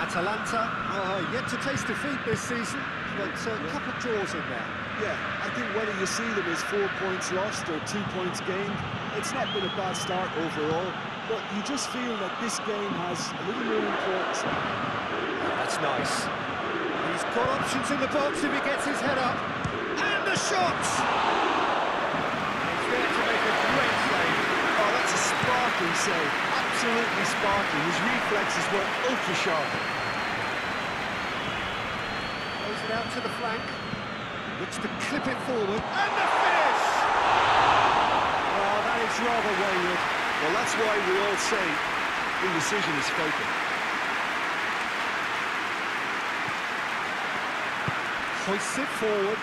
Atalanta are yet to taste defeat this season, but a couple of draws in there. Yeah, I think whether you see them as 4 points lost or 2 points gained, it's not been a bad start overall, but you just feel that this game has a little more importance. That's nice. He's got options in the box if he gets his head up. And the shot! He's there to make a great save. Oh, that's a sparkling save. Absolutely sparkling. His reflexes were ultra sharp. Goes it out to the flank. Looks to clip it forward. And the finish! Oh, that is rather wayward. Well, that's why we all say indecision is fatal. Hoists it forward.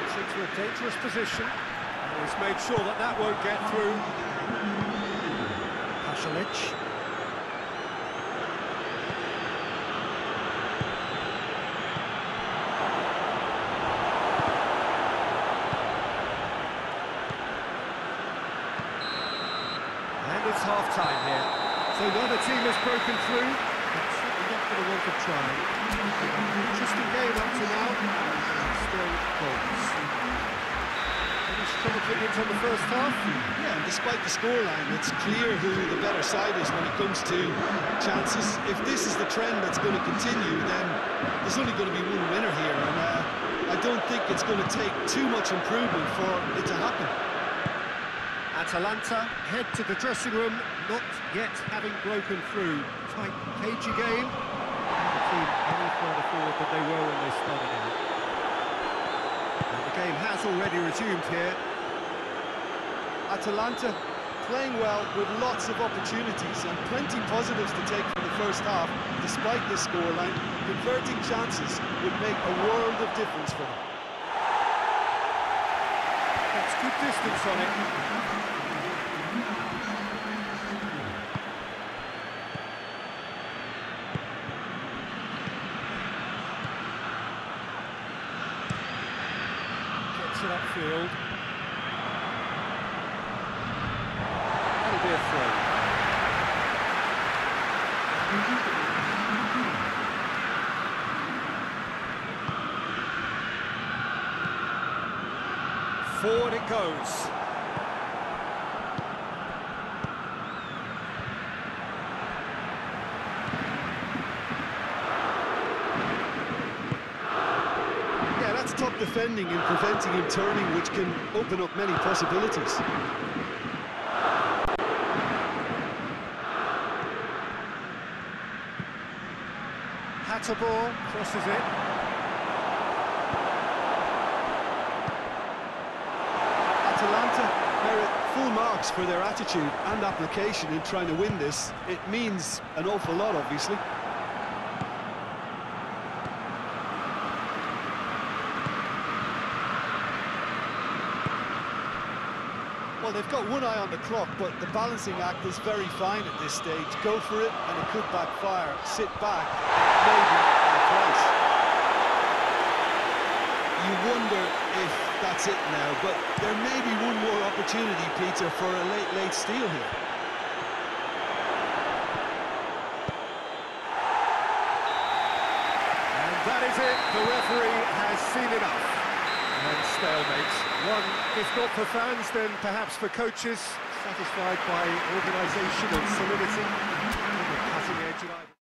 It's into a dangerous position. He's made sure that that won't get through. Pašalić. It's half-time here. So the other team has broken through. That's certainly not for the want of trying. Interesting game up to now. Still goals. Any struggle figures on the first half? Yeah, and despite the scoreline, it's clear who the better side is when it comes to chances. If this is the trend that's going to continue, then there's only going to be one winner here. And I don't think it's going to take too much improvement for it to happen. Atalanta head to the dressing room, not yet having broken through. Tight, cagey game. And the team any further forward than they were when they started out. And the game has already resumed here. Atalanta playing well with lots of opportunities and plenty positives to take from the first half. Despite this scoreline, converting chances would make a world of difference for them. Gets good distance on it. Gets it upfield. That'll be a throw. Forward it goes. Yeah, that's top defending and preventing him turning, which can open up many possibilities. Hatterball crosses it. Atalanta merit full marks for their attitude and application in trying to win this. It means an awful lot, obviously. Well, they've got one eye on the clock, but the balancing act is very fine at this stage. Go for it, and it could backfire. Sit back, maybe at a price. You wonder if that's it now, but there may be one more opportunity, Peter, for a late steal here. And that is it. The referee has seen enough. And stalemates. One, if not for fans, then perhaps for coaches, satisfied by organisational solidity and the cutting edge.